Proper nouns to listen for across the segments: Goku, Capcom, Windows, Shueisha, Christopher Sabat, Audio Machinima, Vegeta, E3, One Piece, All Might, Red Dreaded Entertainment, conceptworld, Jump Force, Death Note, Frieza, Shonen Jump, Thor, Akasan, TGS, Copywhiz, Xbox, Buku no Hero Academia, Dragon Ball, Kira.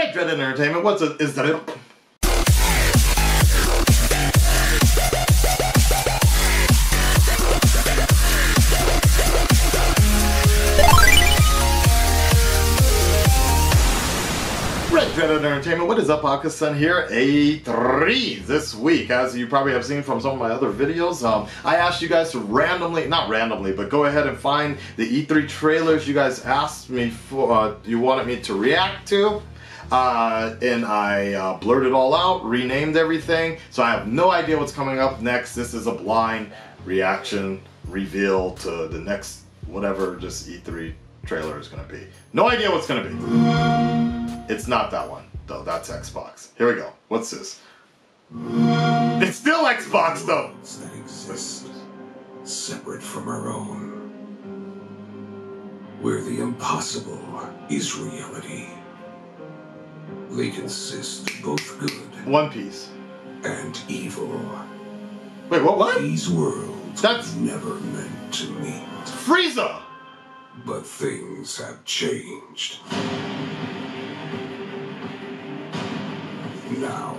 Red Dreaded Entertainment, what's it? Is that it? Red Dreaded Entertainment, what is up? Akasan here, A3 this week. As you probably have seen from some of my other videos, I asked you guys to not randomly, but go ahead and find the E3 trailers you guys asked me for, you wanted me to react to. And I blurred it all out, renamed everything, so I have no idea what's coming up next. This is a blind reaction reveal to the next whatever just E3 trailer is going to be. No idea what's going to be. It's not that one, though. That's Xbox. Here we go. What's this? It's still Xbox, though! That exist separate from our own. Where the impossible is reality. They consist of both good, One Piece, and evil. Wait, what? These worlds that's never meant to meet. Frieza. But things have changed. Now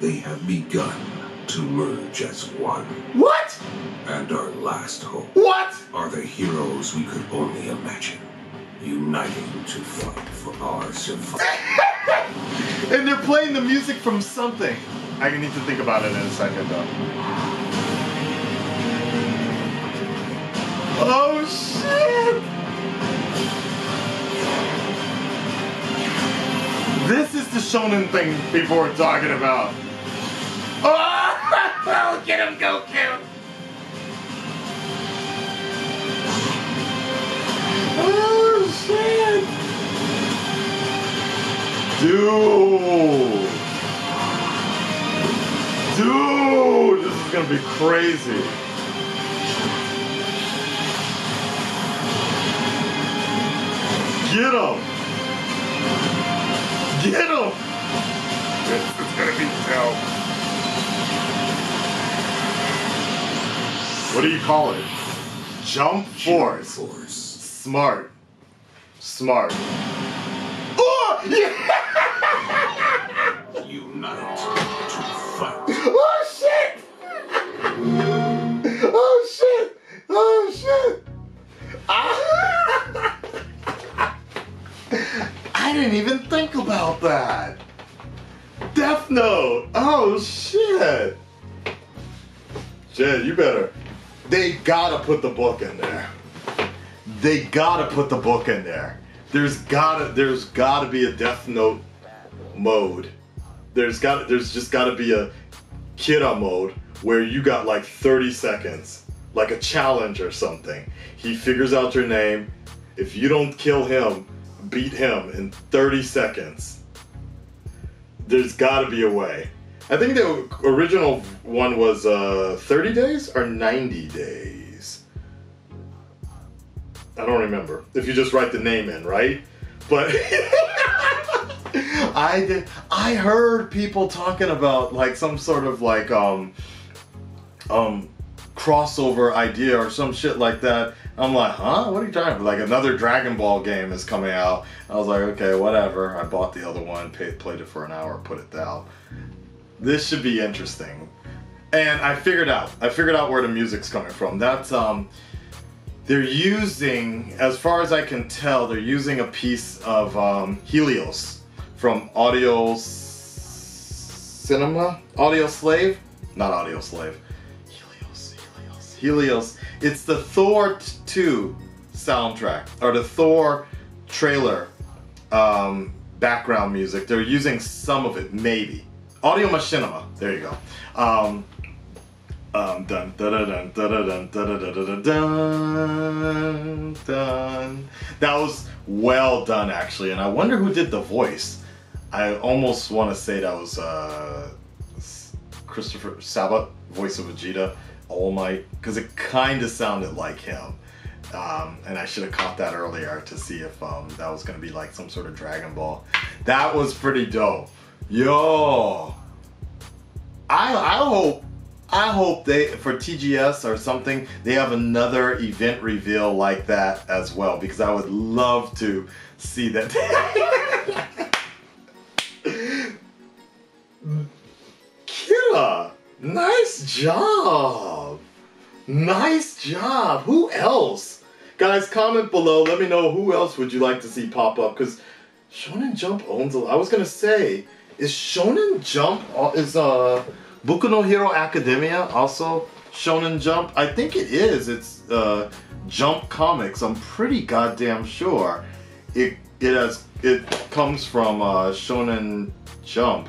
they have begun to merge as one. What? And our last hope. What? Are the heroes we could only imagine, uniting to fight for our survival. And they're playing the music from something. I need to think about it in a second, though. Oh, shit! This is the shonen thing people were talking about. Oh! Get him, Goku! Oh, shit! Dude, this is gonna be crazy. Get him! Get him! This is gonna be dope. What do you call it? Jump Force. Jump Force. Smart. Oh! Yeah! Unite to fight. Oh shit! Oh shit! Oh shit! I didn't even think about that. Death Note. Oh shit! Shit, you better. They gotta put the book in there. There's gotta be a Death Note mode. There's just gotta be a Kira mode where you got like 30 seconds, like a challenge or something. He figures out your name. If you don't kill him, beat him in 30 seconds. There's gotta be a way. I think the original one was 30 days or 90 days. I don't remember. If you just write the name in, right? But... I heard people talking about like some sort of like crossover idea or some shit like that. I'm like, huh? What are you talking about? Like another Dragon Ball game is coming out. I was like, okay, whatever. I bought the other one, played it for an hour, put it down. This should be interesting. And I figured out where the music's coming from. That's they're using, as far as I can tell, they're using a piece of Helios. From Helios. It's the Thor 2 soundtrack, or the Thor trailer background music. They're using some of it, maybe. Audio Machinima, there you go. That was well done, actually, and I wonder who did the voice. I almost want to say that was Christopher Sabat, voice of Vegeta, All Might, because it kind of sounded like him. And I should have caught that earlier to see if that was going to be like some sort of Dragon Ball. That was pretty dope. Yo! I hope they, for TGS or something, they have another event reveal like that as well, because I would love to see that. Kira, nice job. Nice job. Who else? Guys, comment below. Let me know who else would you like to see pop up, because Shonen Jump owns a lot. I was going to say, is Shonen Jump, is Buku no Hero Academia also Shonen Jump? I think it is. It's Jump Comics. I'm pretty goddamn sure it comes from Shonen Jump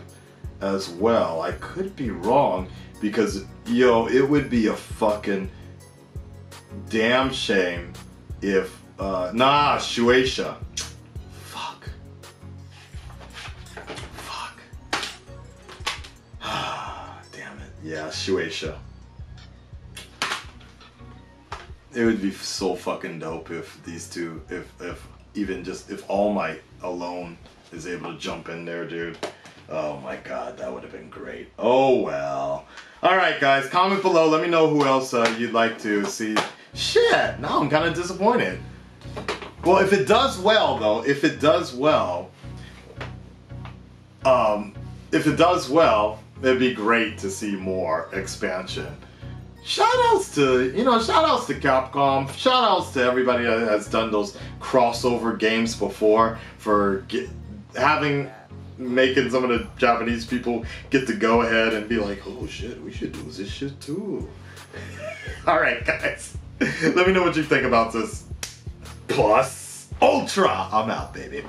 as well. I could be wrong, because yo, it would be a fucking damn shame if nah, Shueisha. Fuck. Damn it. Yeah, Shueisha. It would be so fucking dope if these two, if All Might alone is able to jump in there, dude. Oh my god, that would have been great. Oh well. Alright guys, comment below, let me know who else you'd like to see. Shit, now I'm kind of disappointed. Well, if it does well though, it'd be great to see more expansion. Shoutouts to, you know, shoutouts to Capcom, shoutouts to everybody that has done those crossover games before, for making some of the Japanese people get to go ahead and be like, oh shit, we should do this shit too. Alright guys, let me know what you think about this. Plus Ultra, I'm out, baby.